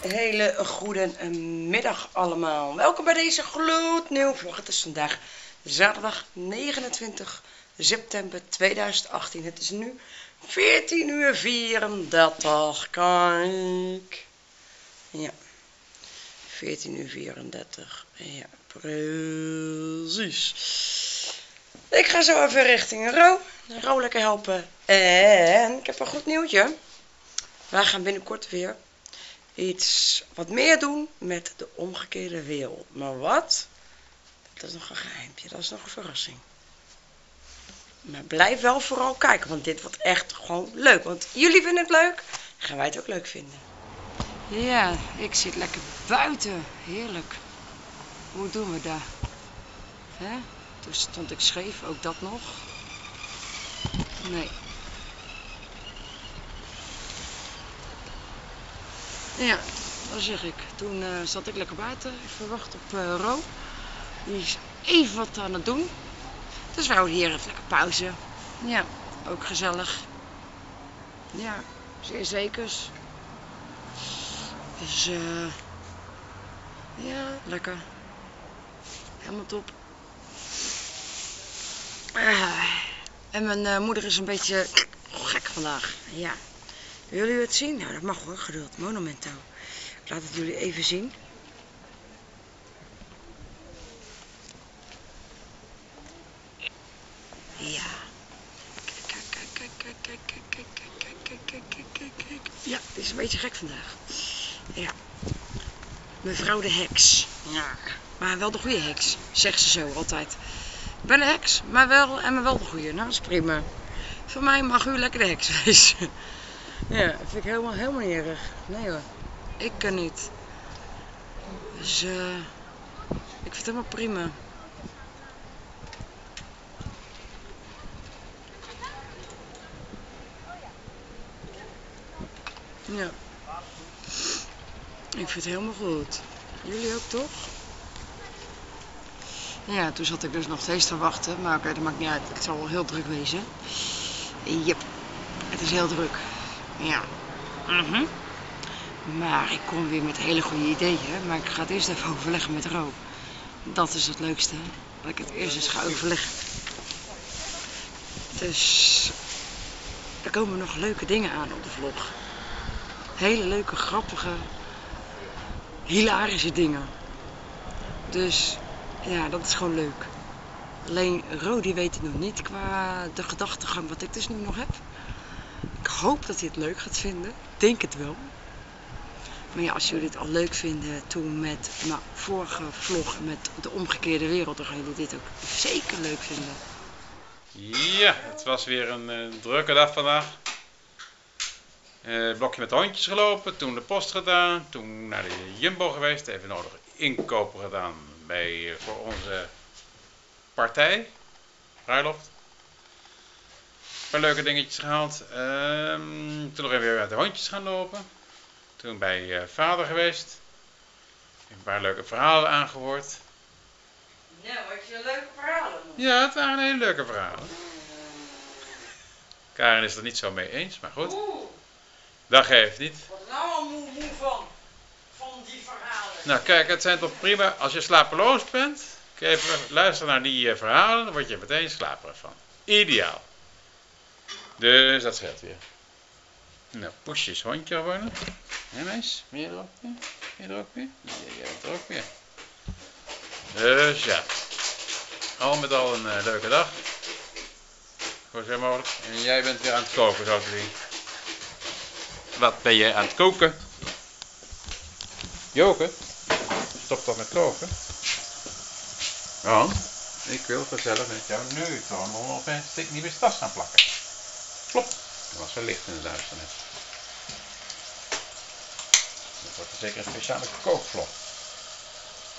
Hele goede middag allemaal. Welkom bij deze gloednieuwe vlog. Het is vandaag zaterdag 29 september 2018. Het is nu 14:34. Kijk. Ja. 14:34. Ja, precies. Ik ga zo even richting Ro. Ro lekker helpen. En ik heb een goed nieuwtje. Wij gaan binnenkort weer iets wat meer doen met de omgekeerde wiel. Maar wat? Dat is nog een geheimpje. Dat is nog een verrassing. Maar blijf wel vooral kijken. Want dit wordt echt gewoon leuk. Want jullie vinden het leuk. Dan gaan wij het ook leuk vinden. Ja, ik zit lekker buiten. Heerlijk. Hoe doen we dat? Hè? Toen stond ik scheef. Ook dat nog. Nee. Ja, dat zeg ik. Toen zat ik lekker buiten. Even wachten op Ro. Die is even wat aan het doen. Dus we houden hier even lekker pauze. Ja, ook gezellig. Ja, zeer zeker. Dus ja, lekker. Helemaal top. En mijn moeder is een beetje gek vandaag. Ja. Willen jullie het zien? Nou, dat mag hoor. Geduld. Monumentaal. Ik laat het jullie even zien. Ja. Kijk, kijk, kijk, kijk, kijk, kijk, kijk, kijk, kijk, kijk, kijk, kijk, kijk. Ja, het is een beetje gek vandaag. Ja. Mevrouw de heks. Ja. Maar wel de goede heks, zegt ze zo altijd. Ik ben de heks, maar wel, en maar wel de goede. Nou, dat is prima. Voor mij mag u lekker de heks wezen. Ja, dat vind ik helemaal niet erg. Nee hoor, ik kan niet. Dus ik vind het helemaal prima. Ja. Ik vind het helemaal goed. Jullie ook toch? Ja, toen zat ik dus nog steeds te wachten. Maar oké, dat maakt niet uit. Het zal wel heel druk wezen. Jep, het is heel druk. Ja, Maar ik kom weer met hele goede ideeën, maar ik ga het eerst even overleggen met Ro. Dat is het leukste, dat ik het eerst eens ga overleggen. Dus er komen nog leuke dingen aan op de vlog. Hele leuke, grappige, hilarische dingen. Dus ja, dat is gewoon leuk. Alleen Ro die weet het nog niet qua de gedachtegang wat ik dus nu nog heb. Ik hoop dat hij het leuk gaat vinden. Ik denk het wel. Maar ja, als jullie het al leuk vinden toen met mijn vorige vlog met de omgekeerde wereld, dan gaan jullie dit ook zeker leuk vinden. Ja, het was weer een drukke dag vandaag. Blokje met hondjes gelopen, toen de post gedaan, toen naar de Jumbo geweest. Even nodig inkopen gedaan voor onze partij, bruiloft. Een paar leuke dingetjes gehaald. Toen nog even weer met de hondjes gaan lopen. Toen bij vader geweest. Een paar leuke verhalen aangehoord. Nou, had je leuke verhalen? Ja, het waren hele leuke verhalen. Karin is er niet zo mee eens, maar goed. Oeh. Dat geeft niet. Ik word nou al moe van die verhalen. Nou kijk, het zijn toch prima. Als je slapeloos bent, kun je even luisteren naar die verhalen. Dan word je meteen slaperig van. Ideaal. Dus dat scheelt weer. Nou, poesjes, hondje geworden. Hé meis, ben je er ook weer? Ben je er ook weer? Nee, jij bent er ook weer. Dus ja. Al met al een leuke dag. Zo zijn mogelijk. En jij bent weer aan het koken, zo te zien. Wat ben jij aan het koken? Joken? Stop toch met koken? Want ik wil gezellig met jou nu gewoon nog opeens stik niet meer tas gaan plakken. Klopt, er was wel licht in de duisternis. Dat wordt zeker een speciale kookvlog.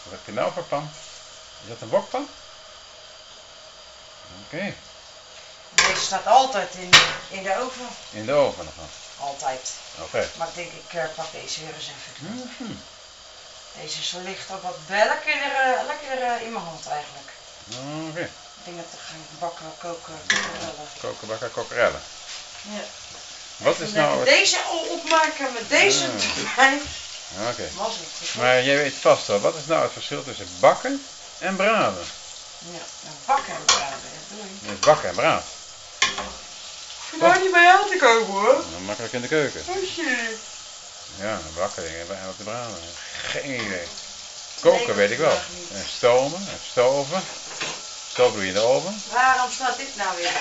Wat heb je nou voor pan? Is dat een wokpan? Oké. Okay. Dit staat altijd in de oven. In de oven nog wel? Altijd. Oké. Okay. Maar ik denk, ik pak deze weer eens even. Deze is licht ook wat lekkerder in mijn hand eigenlijk. Oké. Okay. Ik denk dat we gaan bakken, koken, kokerellen. Koken, bakken, kokerellen. Ja. Wat is nou... Deze al opmaken met deze erbij. Oké. Maar jij weet vast wel, wat is nou het verschil tussen bakken en braden? Ja, bakken en braden. Nee, bakken en braden. Je nou niet bij aan te koken hoor. Nou, makkelijk in de keuken. Hoesje. Ja, bakken en wat te braden. Geen idee. Koken weet ik wel. En stomen, en stoven. Stoven doe je in de oven. Waarom staat dit nou weer?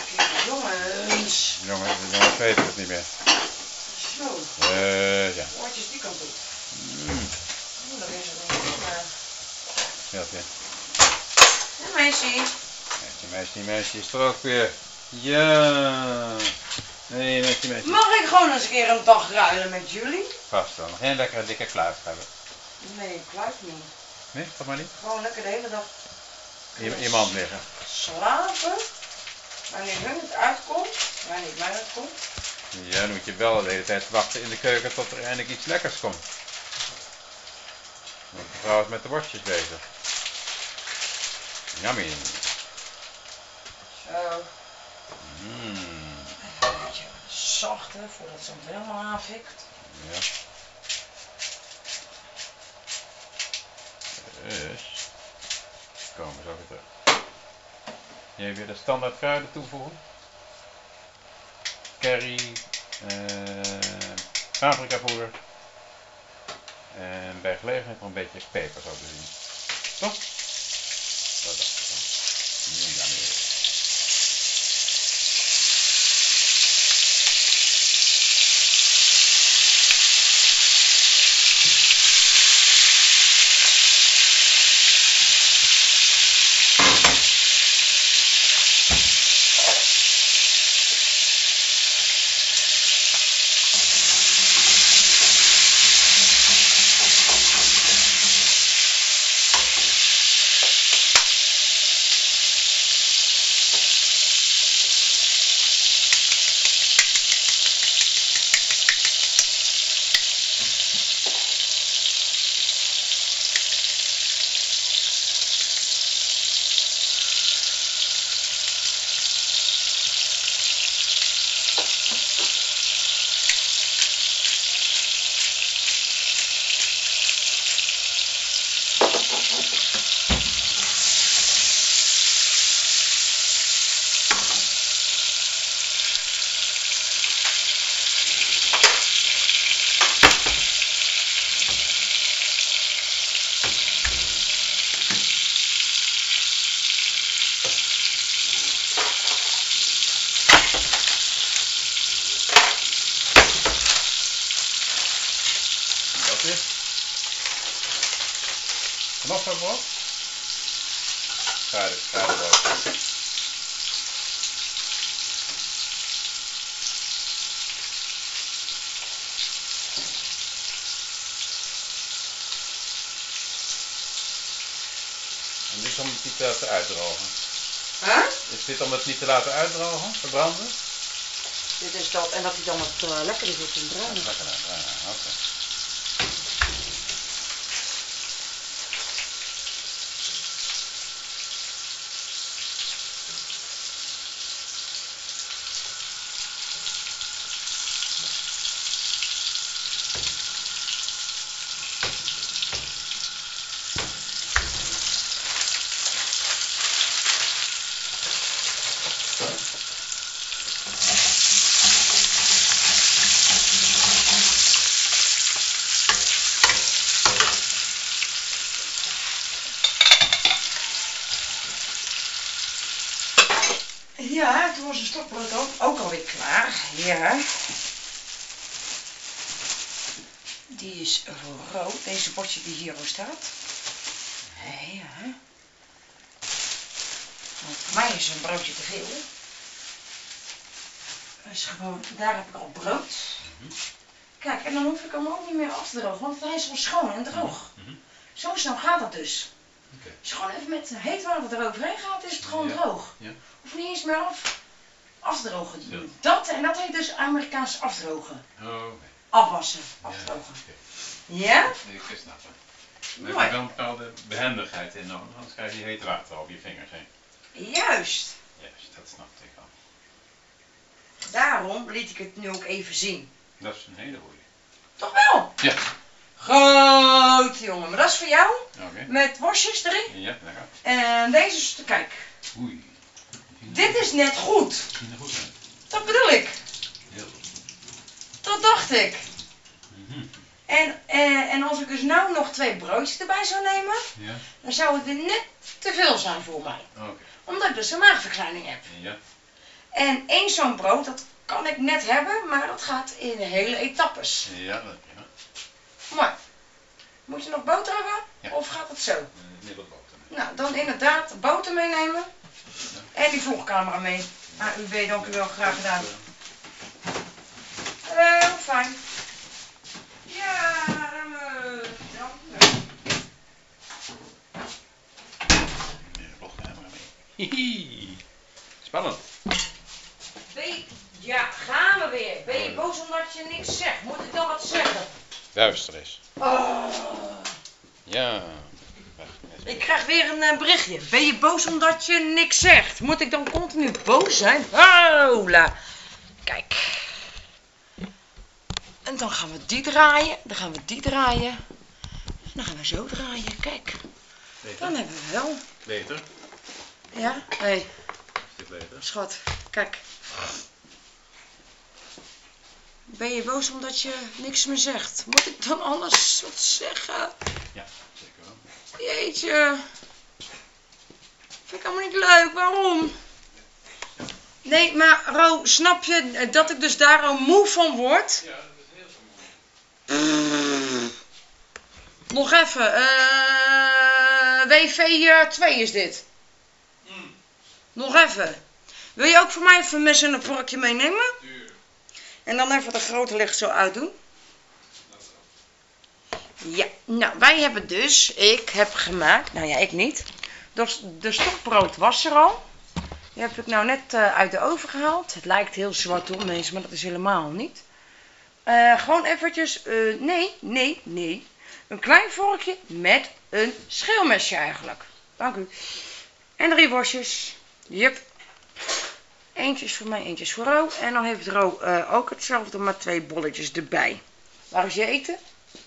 Jongens. Jongens weten het niet meer. Zo. Ja. Oortjes die kant op. Dat is het niet. Ja, ja. Meisje is er ook weer. Ja. Nee, meisje. Mag ik gewoon eens een keer een dag ruilen met jullie? Vast dan. Geen lekkere dikke kluif hebben. Nee, kluif niet. Nee, toch maar niet? Gewoon lekker de hele dag. In mand liggen. Slapen. Wanneer hun het uitkomt. Wanneer mij het komt. Ja, dan moet je wel de hele tijd wachten in de keuken tot er eindelijk iets lekkers komt. Want de vrouw is met de worstjes bezig. Yummy. Zo. Even een beetje zachter voordat ze het helemaal aanvikt. Ja. Dus. Komen we zo weer terug. Jij weer de standaard kruiden toevoegen. Curry, paprikapoeder en bij gelegenheid nog een beetje peper zo te zien. Toch? Dat dacht ik dan. Nog wat brood? Kruidenbrood. En dit is om het niet te laten uitdrogen. Huh? Is dit om het niet te laten uitdrogen, verbranden? Dit is dat, en dat hij dan wat lekker is op te bruinen. Lekker uitbruinen, oké. Ja, toen was de stokbrood ook alweer klaar. Ja. Die is voor rood. Deze bordje die hier al staat. Ja. Want voor mij is een broodje te veel. Dus gewoon, daar heb ik al brood. Kijk, en dan hoef ik hem ook niet meer af te drogen, want hij is al schoon en droog. Zo snel gaat dat dus. Okay. Als je gewoon even met heet water eroverheen gaat, is het gewoon droog. Ja. Hoef niet eens meer afdrogen. Ja. Dat, en dat heet dus Amerikaans afdrogen. Oh, okay. Afwassen, afdrogen. Ja? Okay. Ja? Ik snap het. Daar heb je wel een bepaalde behendigheid in nodig, anders krijg je heet water op je vingers heen. Juist. Juist, dat snapte ik al. Daarom liet ik het nu ook even zien. Dat is een hele goeie. Toch wel? Ja. Groot, jongen. Maar dat is voor jou. Okay. Met worstjes erin. Ja, lekker. En deze is te kijk. Oei. Dit is net goed. Dat bedoel ik. Heel goed. Dat dacht ik. Mm-hmm. En als ik dus nou nog twee broodjes erbij zou nemen, ja, dan zou het weer net te veel zijn voor mij. Okay. Omdat ik dus een maagverkleining heb. Ja. En één zo'n brood, dat kan ik net hebben, maar dat gaat in hele etappes. Ja, dat ja. Maar, moet je nog boter hebben? Ja. Of gaat het zo? Nee, wat boter. Nou, dan inderdaad boter meenemen. Ja. En die vlogcamera mee. Ja. AUW, dank u wel, graag gedaan. Heel fijn. Ja, dank u wel. Vlogcamera mee. Hihi. Spannend. Ja, gaan we weer. Ben je boos omdat je niks zegt? Moet ik dan wat zeggen? Luister eens. Oh. Ja. Ik krijg weer een berichtje. Ben je boos omdat je niks zegt? Moet ik dan continu boos zijn? Hola. Kijk. En dan gaan we die draaien. Dan gaan we die draaien. En dan gaan we zo draaien. Kijk. Beter. Dan hebben we wel. Beter. Ja? Hé. Hey. Schat, kijk. Ben je boos omdat je niks meer zegt? Moet ik dan alles wat zeggen? Ja, zeker wel. Jeetje. Vind ik allemaal niet leuk, waarom? Nee, maar Ro, snap je dat ik dus daar al moe van word? Ja, dat is heel zo moe. Nog even. WV2 is dit. Mm. Nog even. Wil je ook voor mij even een mes en een vorkje meenemen? Duur. En dan even de grote licht zo uitdoen. Ja, nou wij hebben dus, ik heb gemaakt, nou ja ik niet. De stokbrood was er al. Die heb ik nou net uit de oven gehaald. Het lijkt heel zwart op mensen, maar dat is helemaal niet. Gewoon eventjes, nee. Een klein vorkje met een scheelmesje eigenlijk. Dank u. En 3 worstjes. Jup. Eentje is voor mij, eentje is voor Ro. En dan heeft Ro ook hetzelfde, maar 2 bolletjes erbij. Waar is je eten? Ik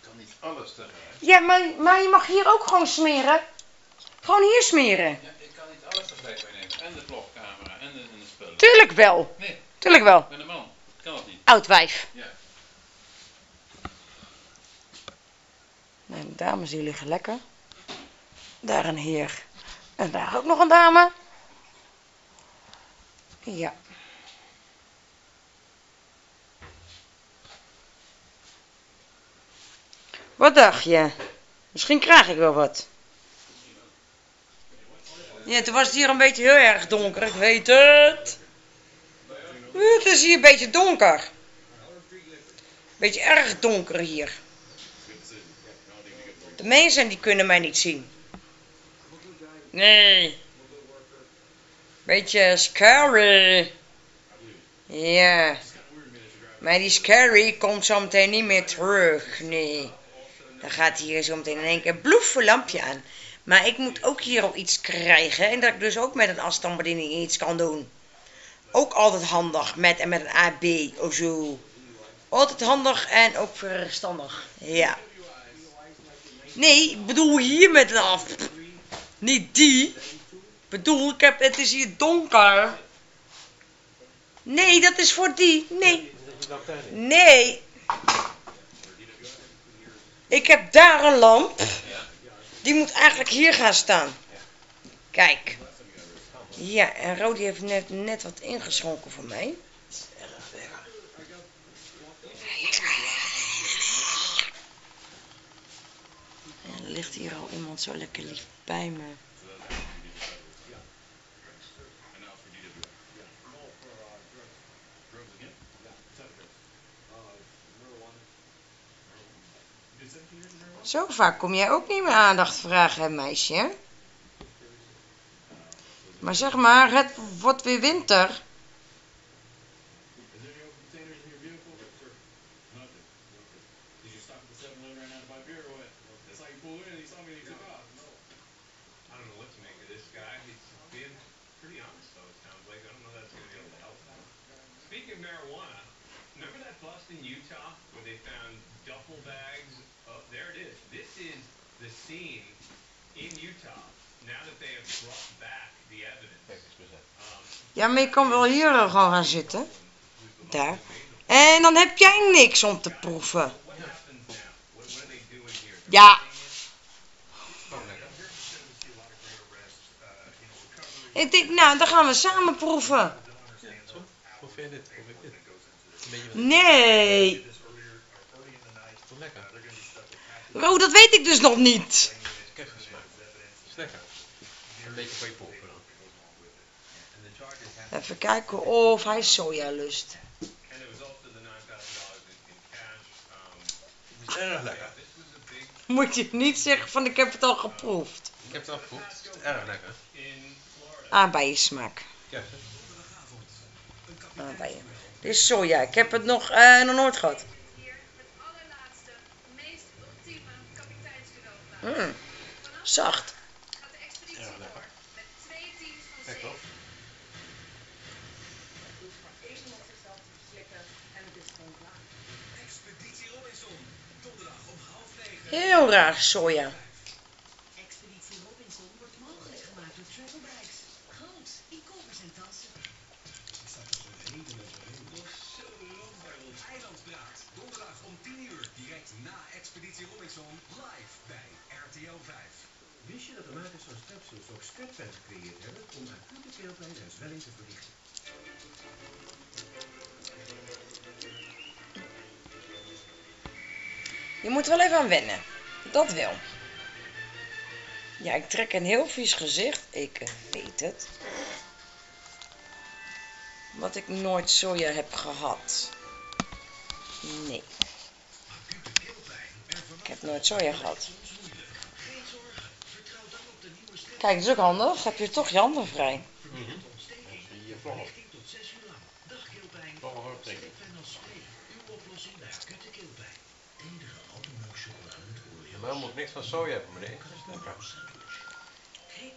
kan niet alles eruit. Ja, maar je mag hier ook gewoon smeren. Gewoon hier smeren. Ja, ik kan niet alles erbij meenemen. En de vlogcamera en de spullen. Tuurlijk wel. Nee. Tuurlijk wel. Ik ben een man. Ik kan dat niet. Oud wijf. Ja. Nou, de dames die liggen lekker. Daar een heer. En daar ook nog een dame. Ja. Wat dacht je? Misschien krijg ik wel wat. Ja, toen was het hier een beetje heel erg donker. Ik weet het. Het is hier een beetje donker. Beetje erg donker hier. De mensen die kunnen mij niet zien. Nee. Beetje scary. Ja. Maar die scary komt zo meteen niet meer terug. Nee. Dan gaat hier zo meteen in één keer bloef een lampje aan. Maar ik moet ook hier al iets krijgen. En dat ik dus ook met een afstandsbediening iets kan doen. Ook altijd handig. Met een AB of zo. Altijd handig en ook verstandig. Ja. Nee, ik bedoel hier met een af. Niet die. Ik bedoel, het is hier donker. Nee, dat is voor die. Nee. Nee. Ik heb daar een lamp. Die moet eigenlijk hier gaan staan. Kijk. Ja, en Rodi heeft net wat ingeschonken voor mij. En er ligt hier al iemand zo lekker lief bij me. Zo vaak kom jij ook niet meer aandacht vragen, hè meisje? Maar zeg maar, het wordt weer winter. Speaking of marijuana, remember that bust in Utah where they found duffel bags? there it is. This is the scene in Utah. Now that they have brought back the evidence. Ja, maar je kan wel hier dan gewoon gaan zitten. Daar. En dan heb jij niks om te proeven. Ja. Ik denk, nou, dan gaan we samen proeven. Ja, zo. Proef jij dit? Proef ik dit? Nee. Oh, dat weet ik dus nog niet. Kijk eens maar. Is lekker. Een beetje van je poppen dan. Even kijken of hij soja lust. Erg lekker. Moet je niet zeggen van ik heb het al geproefd. Ik heb het al geproefd. Het is erg lekker. Aan bij je smaak. Ja. Aan bij je. Dit is soja. Ik heb het nog nooit gehad. Zacht. Ja, lekker. Echt wel. Heel raar soja. Expeditie Robinson wordt mogelijk gemaakt door Travel Bikes. Goud, e-commerce en tassen. Ik zat er zo'n hele met zo lang bij ons eilandpraat. Donderdag om 10 uur, direct na Expeditie Robinson, live bij RTL 5. Wist je dat de makers van Strepsils ook Strepsils gecreëerd hebben om acute keelpijn en zwelling te verlichten? Je moet er wel even aan wennen. Dat wel. Ja, ik trek een heel vies gezicht. Ik weet het. Wat ik nooit soja heb gehad. Nee. Ik heb nooit soja gehad. Kijk, dat is ook handig. Heb je toch je handen vrij. Maar moet niks van soja hebben, meneer. Ik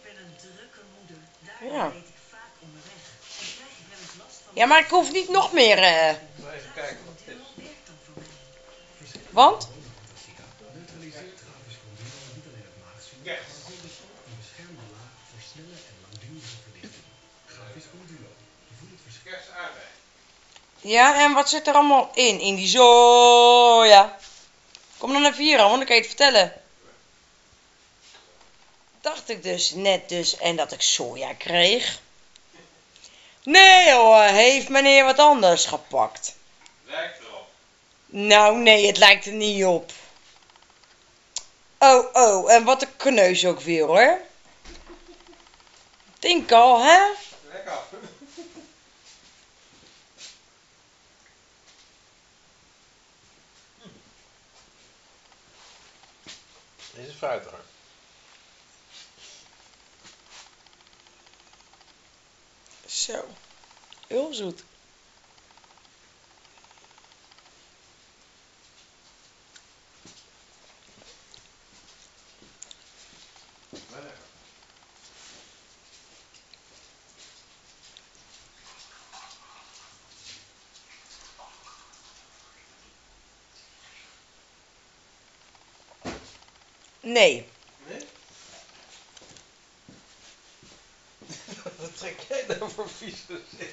ben een drukke moeder. Daar weet ik vaak onderweg. En krijg ik wel eens last van. Ja, maar ik hoef niet nog meer. Even kijken wat het is. Want? Ja. Ja, en wat zit er allemaal in die soja? Kom dan naar 4, want ik kan je het vertellen. Dacht ik dus net dus. En dat ik soja kreeg. Nee hoor, heeft meneer wat anders gepakt. Lijkt erop. Nou nee, het lijkt er niet op. Oh, en wat een kneus ook weer hoor. Denk al, hè? Lekker. Dit is fruitiger. Zo. Heel zoet. Nee. Nee? Wat trek jij nou voor vies gezicht?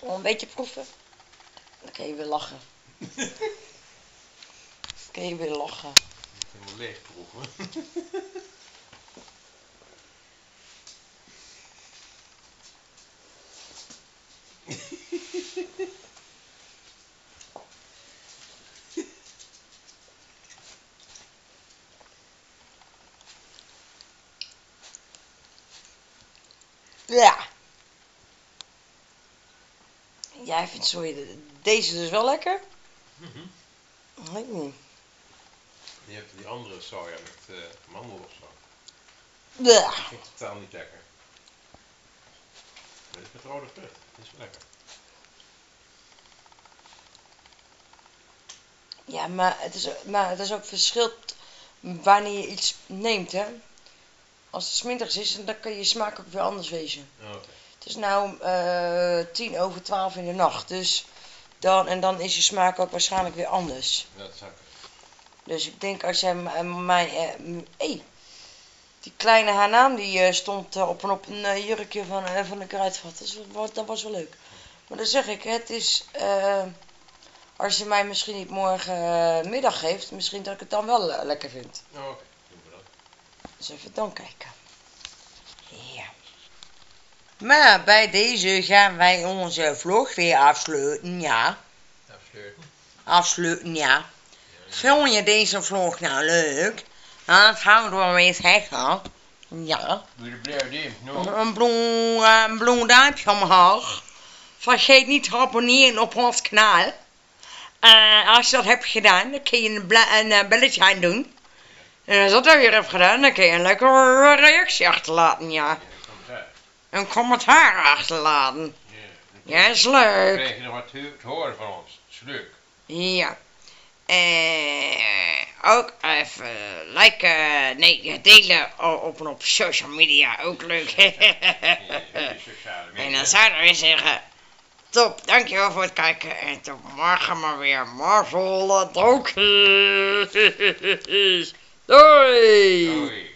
Oh, een beetje proeven. Dan kan je weer lachen. Dan kan je weer lachen. Ik ben wel leeg proeven. Ja. Jij vindt deze dus wel lekker? Dat weet ik niet. Je hebt die andere soja met mandel of zo. Ja. Ik vind het totaal niet lekker. Dit is met rode vrucht. Dit is wel lekker. Ja, maar het is ook verschil wanneer je iets neemt, hè. Als het 's middags is, dan kan je smaak ook weer anders wezen. Oh, okay. Het is nou 11:50 in de nacht, dus dan is je smaak ook waarschijnlijk weer anders. Dat zou ik. Dus ik denk als jij mijn... die kleine Hanaam die stond op een jurkje van de Kruidvat. Dus dat was wel leuk. Maar dan zeg ik, het is... als je mij misschien niet morgenmiddag geeft, misschien dat ik het dan wel lekker vind. Oh, oké. Doen we dat. Dus even dan kijken. Ja. Maar bij deze gaan wij onze vlog weer afsluiten, ja. Afsluiten, ja. Vond je deze vlog nou leuk? Dan zouden we weer zeggen. Ja. Een blauw duimpje omhoog. Vergeet niet te abonneren op ons kanaal. Als je dat hebt gedaan, dan kun je een belletje aan doen. En als je dat weer hebt gedaan, dan kun je een leuke reactie achterlaten, ja. Een commentaar achterlaten. Ja, is leuk. Dan krijg je nog wat te horen van ons. Is leuk. Ja. Ook even liken, delen op social media, ook leuk. En dan zouden we zeggen, top, dankjewel voor het kijken en tot morgen maar weer Marvel Donkies. Doei! Doei.